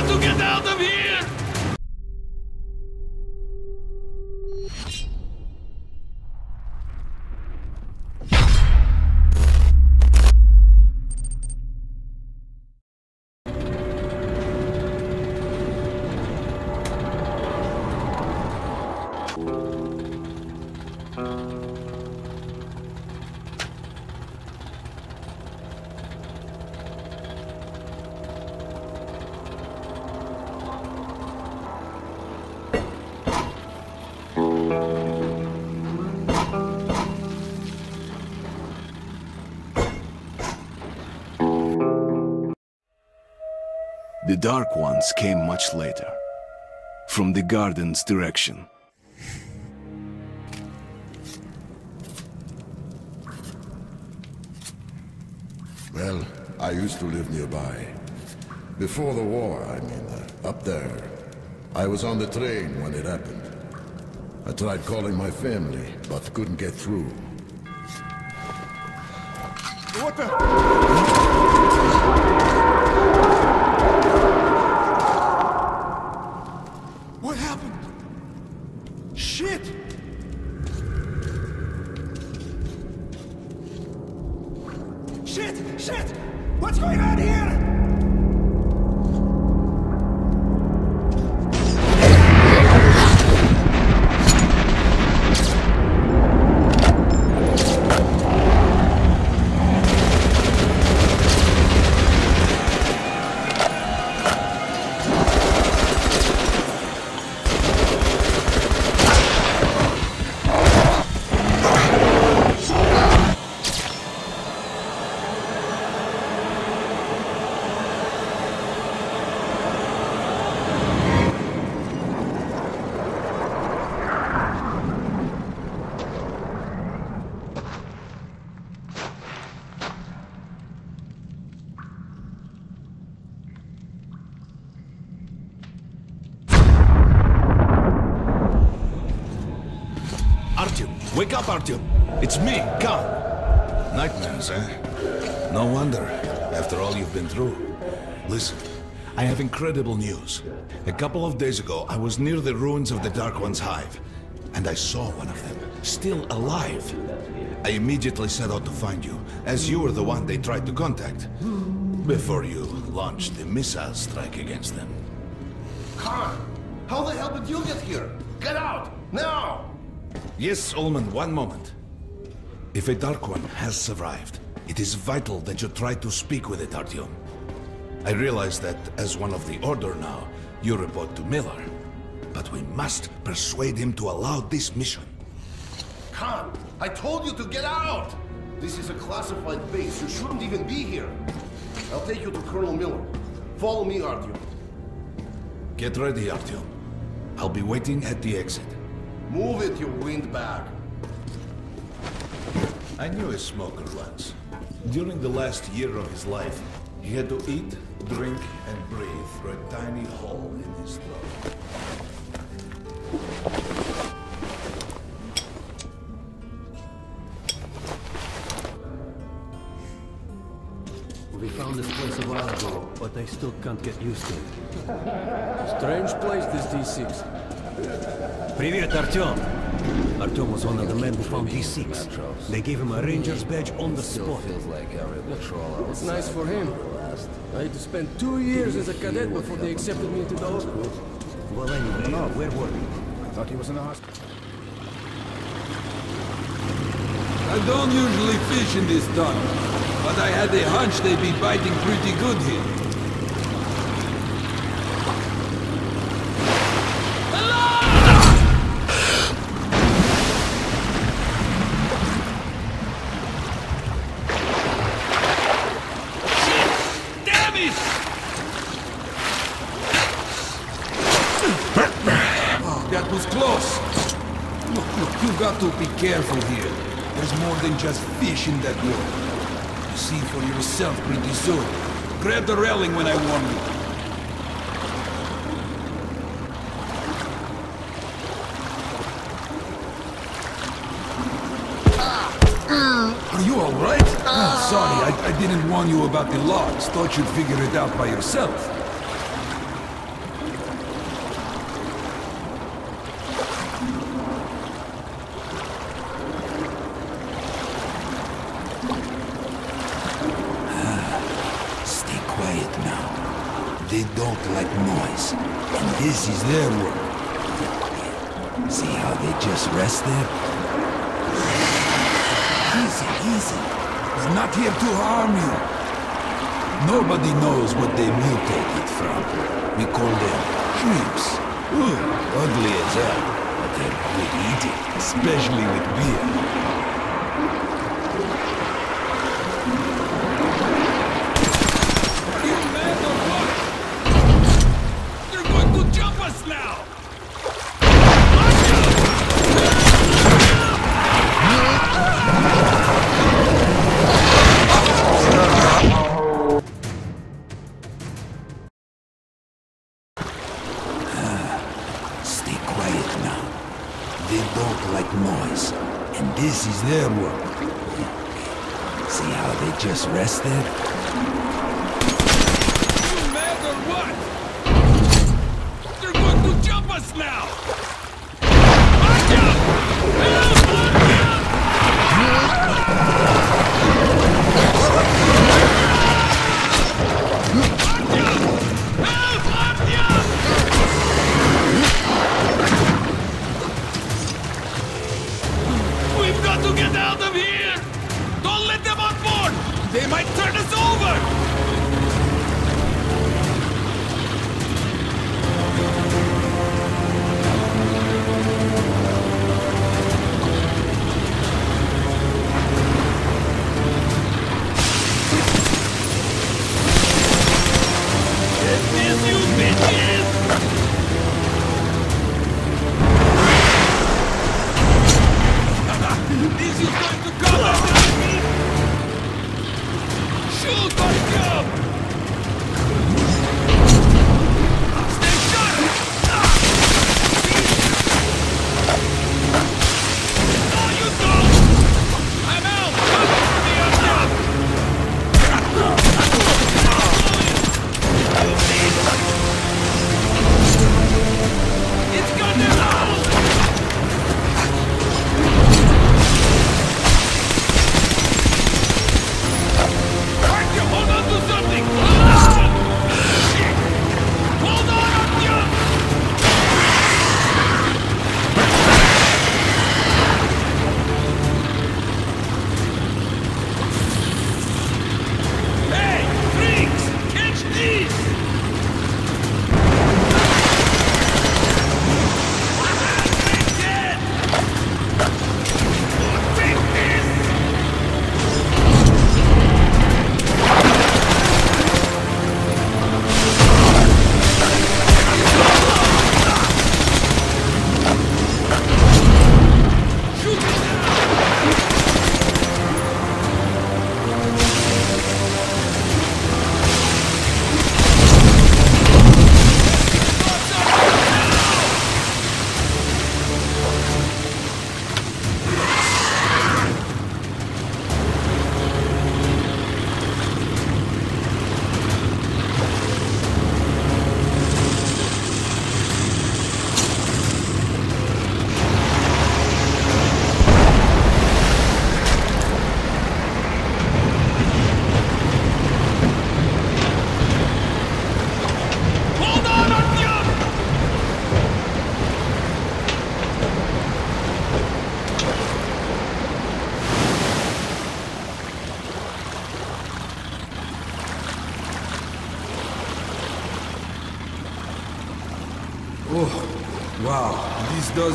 got to get out of here! The Dark Ones came much later, from the garden's direction. Well, I used to live nearby. Before the war, I mean, up there. I was on the train when it happened. I tried calling my family, but couldn't get through. What the... Wake up, Artyom! It's me, Khan! Nightmares, eh? No wonder, after all you've been through. Listen, I have incredible news. A couple of days ago, I was near the ruins of the Dark One's hive, and I saw one of them, still alive. I immediately set out to find you, as you were the one they tried to contact, before you launched the missile strike against them. Khan! How the hell did you get here? Get out! Now! Yes, Ullman, one moment. If a Dark One has survived, it is vital that you try to speak with it, Artyom. I realize that, as one of the Order now, you report to Miller. But we must persuade him to allow this mission. Khan, I told you to get out! This is a classified base, you shouldn't even be here. I'll take you to Colonel Miller. Follow me, Artyom. Get ready, Artyom. I'll be waiting at the exit. Move it, you windbag! I knew a smoker once. During the last year of his life, he had to eat, drink, and breathe through a tiny hole in his throat. We found this place a while ago, but I still can't get used to it. Strange place, this D6. Привет, Artyom! Artyom was one of the men who found D6. They gave him a ranger's badge on the spot. It's nice for him. I had to spend 2 years as a cadet before they accepted me into the hospital. Well, anyway, where were we? I thought he was in the hospital. I don't usually fish in this tunnel, but I had a hunch they'd be biting pretty good here. Careful here. There's more than just fish in that water. You'll see for yourself pretty soon. Grab the railing when I warn you. Are you all right? Oh, sorry, I didn't warn you about the logs. Thought you'd figure it out by yourself. They don't like noise. And this is their work. See how they just rest there? Easy, easy. We're not here to harm you. Nobody knows what they mutate it from. We call them shrimps. Ooh, ugly as hell. But they're good eating, especially with beer.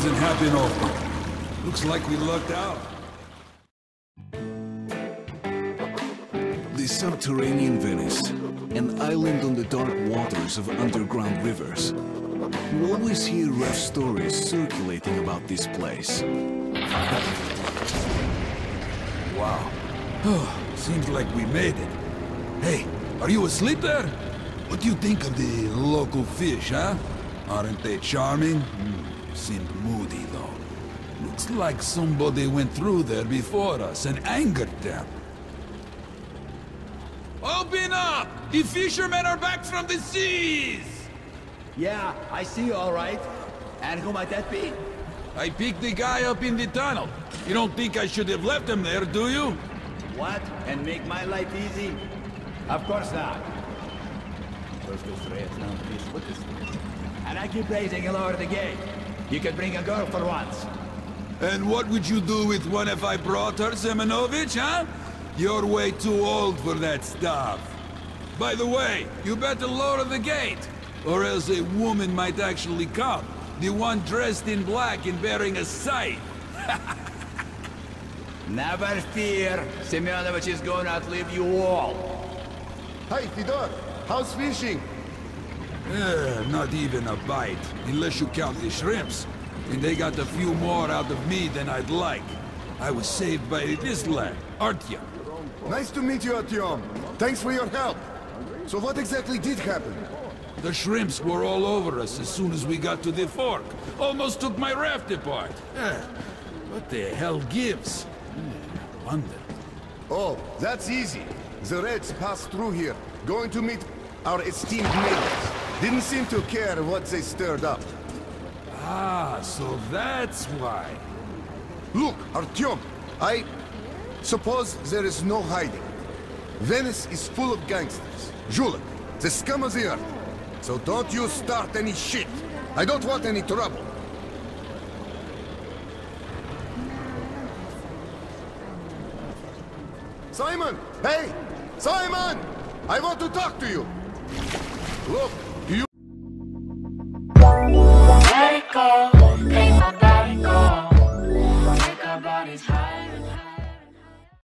Doesn't happen often. Looks like we lucked out. The subterranean Venice, an island on the dark waters of underground rivers. You will always hear rough stories circulating about this place. Wow. Seems like we made it. Hey, are you asleep there? What do you think of the local fish, huh? Aren't they charming? Seemed moody, though. Looks like somebody went through there before us and angered them. Open up! The fishermen are back from the seas! Yeah, I see you all right. And who might that be? I picked the guy up in the tunnel. You don't think I should have left him there, do you? What? And make my life easy? Of course not. And I keep raising all over the game. You could bring a girl for once. And what would you do with one if I brought her, Semenovich, huh? You're way too old for that stuff. By the way, you better lower the gate, or else a woman might actually come. The one dressed in black and bearing a scythe. Never fear, Semenovich is going to outlive you all. Hi, Fyodor. How's fishing? Not even a bite, unless you count the shrimps. And they got a few more out of me than I'd like. I was saved by this lad, Artyom. Nice to meet you, Artyom. Thanks for your help. So what exactly did happen? The shrimps were all over us as soon as we got to the fork. Almost took my raft apart. What the hell gives? I wonder. Oh, that's easy. The Reds passed through here, going to meet our esteemed neighbors. Didn't seem to care what they stirred up. Ah, so that's why. Look, Artyom, I suppose there is no hiding. Venice is full of gangsters. Julek, the scum of the earth. So don't you start any shit. I don't want any trouble. Simon! Hey! Simon! I want to talk to you! Look, do you... Let it go, make my body go. Make our bodies higher and higher.